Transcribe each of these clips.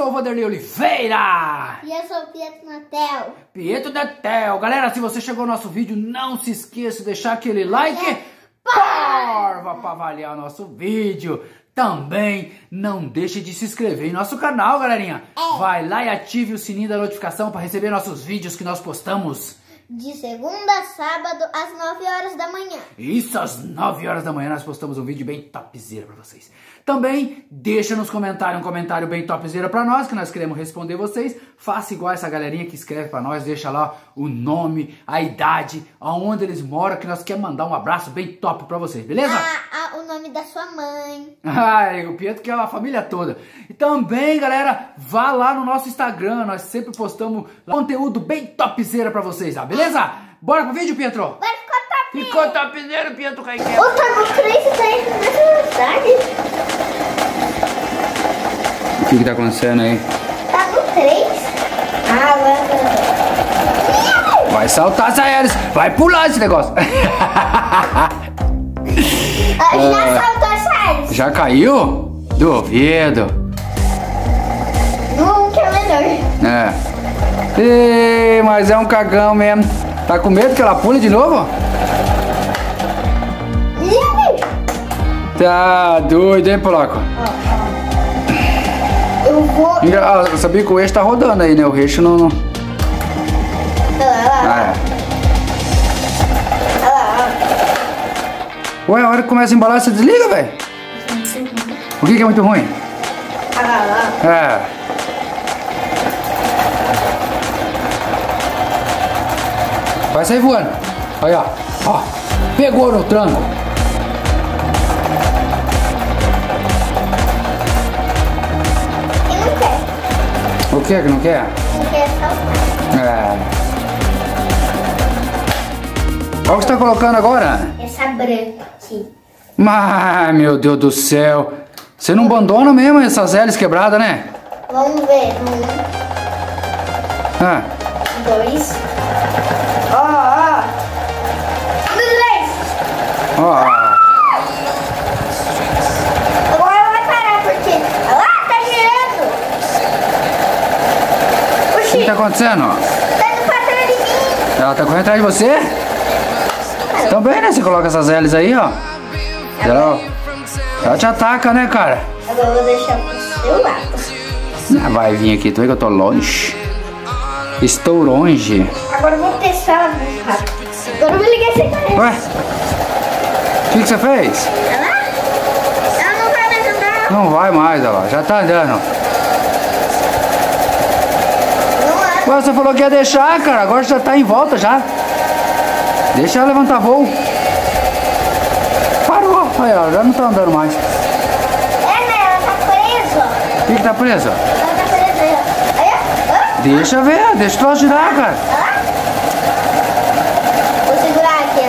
sou o Vanderlei Oliveira. E eu sou o Pietro Natel. Pietro Natel. Galera, se você chegou no nosso vídeo, não se esqueça de deixar aquele like parva para avaliar o nosso vídeo. Também não deixe de se inscrever em nosso canal, galerinha. Vai lá e ative o sininho da notificação para receber nossos vídeos que nós postamos de segunda a sábado, às 9 horas da manhã. Isso, às 9 horas da manhã nós postamos um vídeo bem topzera pra vocês. Também deixa nos comentários um comentário bem topzera pra nós, que nós queremos responder vocês. Faça igual essa galerinha que escreve pra nós, deixa lá o nome, a idade, aonde eles moram, que nós queremos mandar um abraço bem top pra vocês, beleza? O nome da sua mãe. Ai, o Pietro que é a família toda. E também, galera, vá lá no nosso Instagram, nós sempre postamos conteúdo bem topzera pra vocês, tá? Beleza? Beleza? Bora pro vídeo, Pietro? Bora, ficou top! Ficou top, Pietro Caiqueiro! Opa, mostrei isso daí na. O que que tá acontecendo aí? Tá no 3? Ah, mano. Vai saltar essa hélice! Vai pular esse negócio! Já saltou essa hélice! Já caiu? Duvido! Não, que é melhor! É! Ei, mas é um cagão mesmo. Tá com medo que ela pule de novo? Tá doido, hein, Polaco? Eu vou... Eu sabia que o eixo tá rodando aí, né? O eixo não... Ué, a hora que começa a embalar, você desliga, velho? O que é muito ruim? É... Vai sair voando. Aí, ó. Ó. Pegou no tranco. E não quer. O que que não quer? Não quer saltar. É. Olha o que você tá colocando agora. Essa branca aqui. Ai, meu Deus do céu. Você não abandona mesmo essas hélices quebradas, né? Vamos ver. Um. Ah. Dois. Ó, ó. Três. Ó. Agora vai parar, porque... Olha lá, tá girando. Oxi. O que tá acontecendo? Tá indo pra trás de mim. Ela tá correndo atrás de você? Também, né? Você coloca essas hélices aí, ó. Ela te ataca, né, cara? Agora eu vou deixar pro seu lado. Ah, vai vir aqui. Tu vê que eu tô longe. Estou longe. Agora eu vou testar muito rápido. Agora eu vou ligar sem querer. Ué? O que você fez? Ela não vai mais andar. Não vai mais, ela já tá andando. Não é. Ué, você falou que ia deixar, cara. Agora já tá em volta já. Deixa ela levantar voo. Parou. Aí, ela já não tá andando mais. É, né? Ela tá presa. O que tá presa? Deixa ver, deixa tu girar, cara. Vou segurar aqui.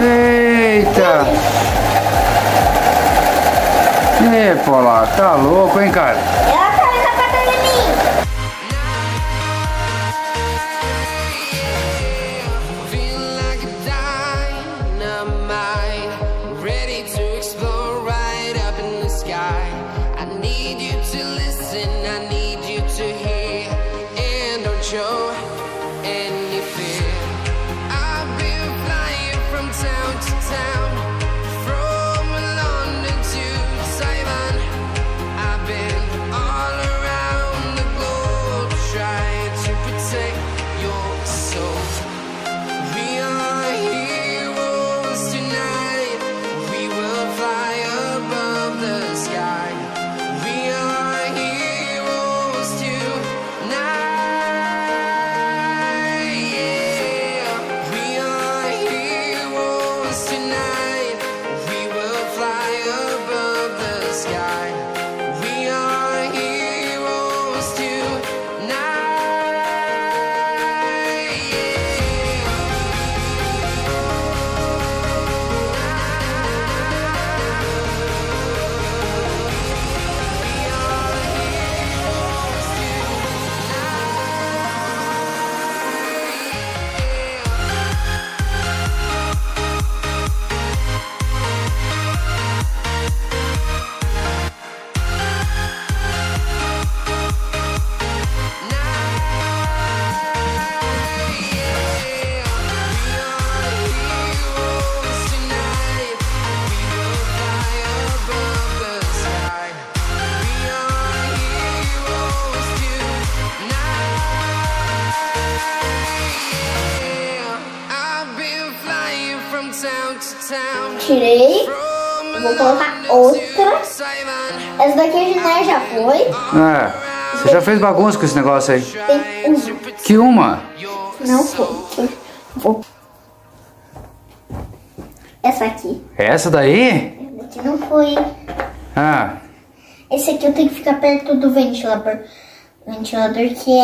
Eita. Ei, Polaco, tá louco, hein, cara? Ela tá indo pra trás de mim. I need you to listen, I need you to hear, and don't show any fear. I've been flying from town to town, from London to Taiwan. I've been Tirei. Vou colocar outra. Essa daqui já foi. É. Você já fez bagunça com esse negócio aí. Tem uma. Que uma? Não foi. Vou. Essa aqui. Essa daí? Essa daqui não foi. Ah. Esse aqui eu tenho que ficar perto do ventilador. Ventilador que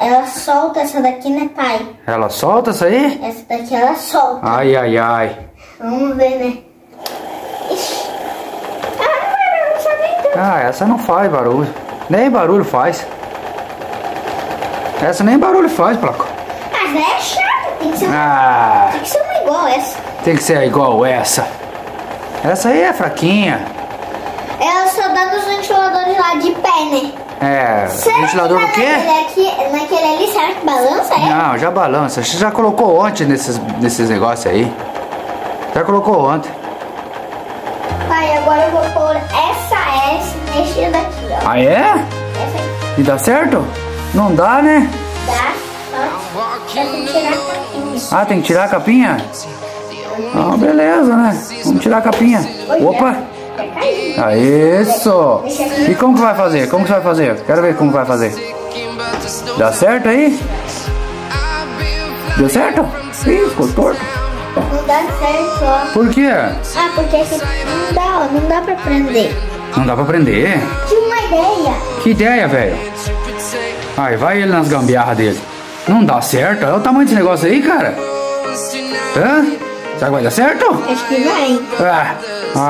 ela solta essa daqui, né, pai? Ela solta essa aí? Essa daqui ela solta. Ai, ai, ai. Vamos ver, né? Ixi. Ah, essa não faz barulho. Nem barulho faz. Essa nem barulho faz, placo. Mas é chato. Tem que ser, ah, tem que ser uma igual essa. Tem que ser igual essa. Essa aí é fraquinha. Ela só dá nos ventiladores lá de pé, né? É, será ventilador que do quê? Naquele ali, será que balança, é? Não, já balança. Você já colocou ontem nesses negócios aí. Já colocou ontem. Pai, agora eu vou pôr essa S mexida daqui, ó. Ah, é? Essa aqui. E dá certo? Não dá, né? Dá, só tem que tirar a capinha. Ah, tem que tirar a capinha? Ah, beleza, né? Vamos tirar a capinha. Opa! Ah, isso! E como que vai fazer? Como que vai fazer? Quero ver como vai fazer. Dá certo aí? Deu certo? Ih, ficou torto. Não dá certo, ó. Por quê? Ah, porque aqui não dá, ó. Não dá pra prender. Não dá pra prender? Tinha uma ideia. Que ideia, velho? Aí, vai ele nas gambiarras dele. Não dá certo? Olha o tamanho desse negócio aí, cara. Hã? Será que vai dar certo? Acho que vai. Ah.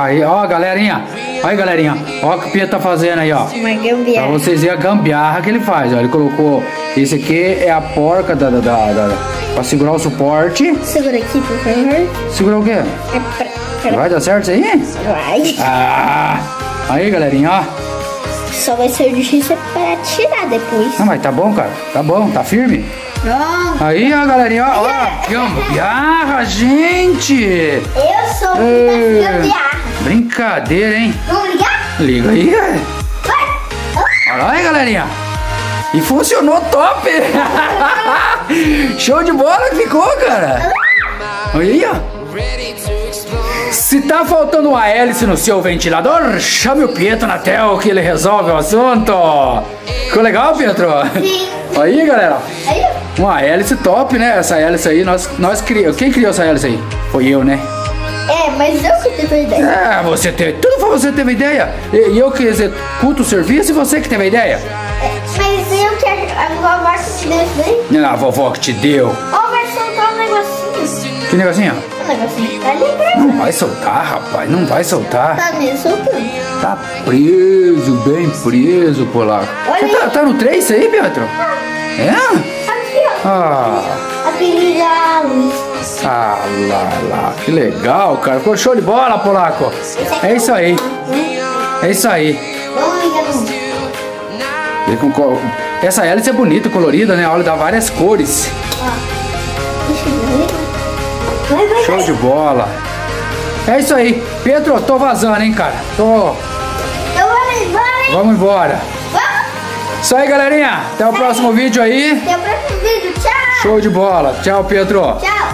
Aí, ó, galerinha. Aí, galerinha. Ó o que o Pietro tá fazendo aí, ó. Uma gambiarra. Pra vocês verem a gambiarra que ele faz, ó. Ele colocou... Esse aqui é a porca pra segurar o suporte. Segura aqui, por favor. Segura o quê? Vai dar certo isso aí? Vai. Ah, aí, galerinha, ó. Só vai ser difícil pra tirar depois. Não, mas tá bom, cara. Tá bom, tá firme. Pronto. Aí, ó, galerinha, ó. Ó, gambiarra, gente. Eu sou o gambiarra. Brincadeira, hein? Vamos ligar? Liga aí, velho. Olha aí, galerinha. E funcionou top. Show de bola que ficou, cara. Olha aí, ó. Se tá faltando uma hélice no seu ventilador, chame o Pietro Natel que ele resolve o assunto. Ficou legal, Pietro? Sim. Olha aí, galera. Uma hélice top, né? Essa hélice aí, nós criamos. Quem criou essa hélice aí? Foi eu, né? É, mas eu que teve a ideia. É, você teve. Tudo foi você que teve a ideia. E eu que executo o serviço e você que teve a ideia. É, mas eu que a vovó que te deu isso daí? Não, a vovó que te deu. Ó, vai soltar um negocinho. Que negocinho? Um negocinho. Tá ligado? Não vai soltar, rapaz. Não vai soltar. Tá meio soltando. Tá preso, bem preso, polaco. Você tá no 3 aí, Pietro? Ah. É? Aqui, ó. Ah. Aquele da luz. Ah, lá, lá, que legal, cara. Ficou show de bola, polaco. É isso aí. É isso aí. Essa hélice é bonita, colorida, né? Olha, dá várias cores. Show de bola. É isso aí. Pietro, tô vazando, hein, cara. Vamos embora. Isso aí, galerinha. Até o próximo vídeo aí. Até o próximo vídeo. Tchau. Show de bola. Tchau, Pietro. Tchau.